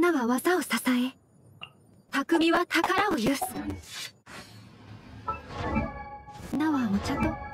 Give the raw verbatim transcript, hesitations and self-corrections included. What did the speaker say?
刀は技を支え、匠は宝を有す。菜はお茶と。